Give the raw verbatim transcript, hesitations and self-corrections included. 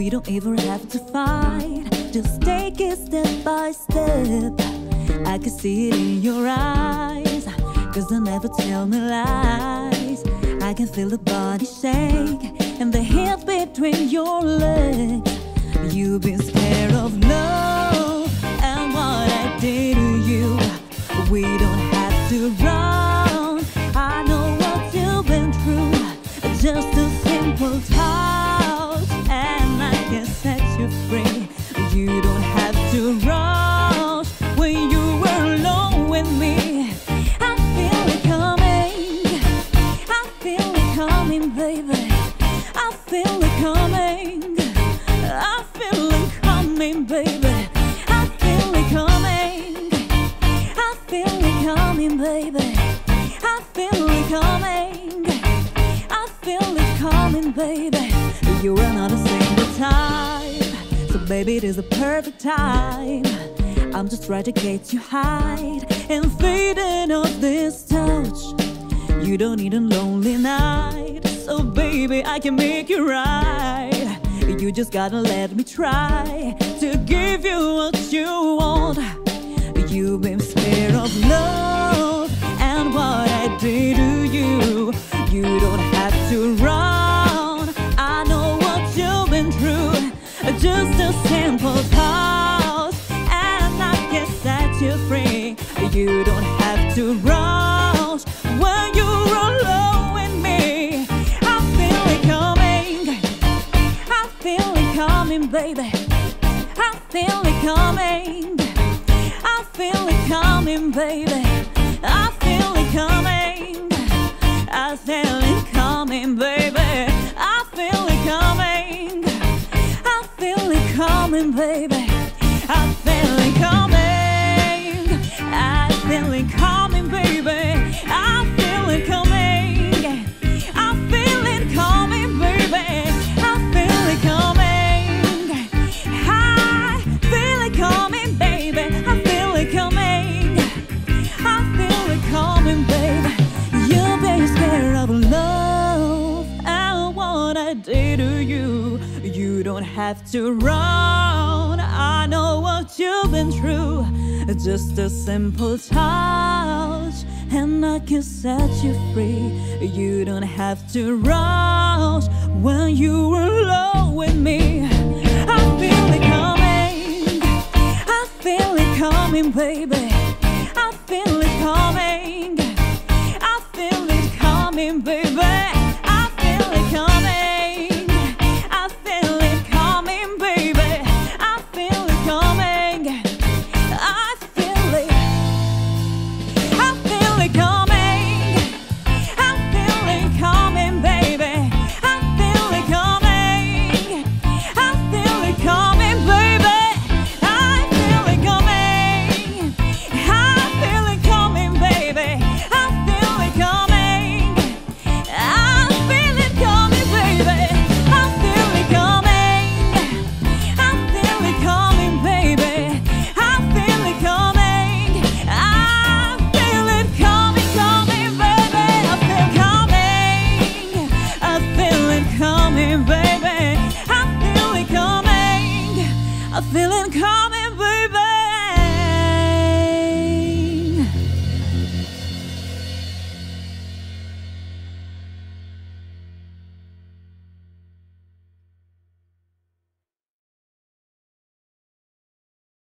We don't ever have to fight, just take it step by step. I can see it in your eyes, 'cause they never tell me lies. I can feel the body shake and the heat between your legs. You've been scared of no and what I did to you. We don't have to run, I know what you've been through. Just a simple touch and I can set you free. You don't have to rush when you were alone with me. I feel it coming, I feel it coming, baby. I feel it coming, I feel it coming, baby. I feel it coming, I feel it coming, baby. I feel it coming, I feel it coming, baby. You are not a single time, so baby, it is the perfect time. I'm just trying to get you high and fading off this touch. You don't need a lonely night, so baby, I can make you right. You just gotta let me try to give you what you want. You've been scared of love and what I did to you. You don't have to run, I know what you've been through. Just a simple pause and I can set you free. You don't have to rush when you're alone with me. I feel it coming, I feel it coming, baby. I feel it coming, I feel it coming, baby. I feel it coming, I feel it coming, baby. I feel it coming, I feel it coming, baby. I feel it coming, I feel it coming, baby. I feel it coming, I feel it coming, baby. I feel it coming, I feel it coming, baby. I feel it coming, I feel it coming, baby. You've been scared of love and what I did to you. You don't have to run, I know what you've been through. Just a simple touch and I can set you free. You don't have to rush when you were alone with me. I feel it coming, I feel it coming, baby. I feel it coming, I feel it coming, baby. I feel it coming, baby.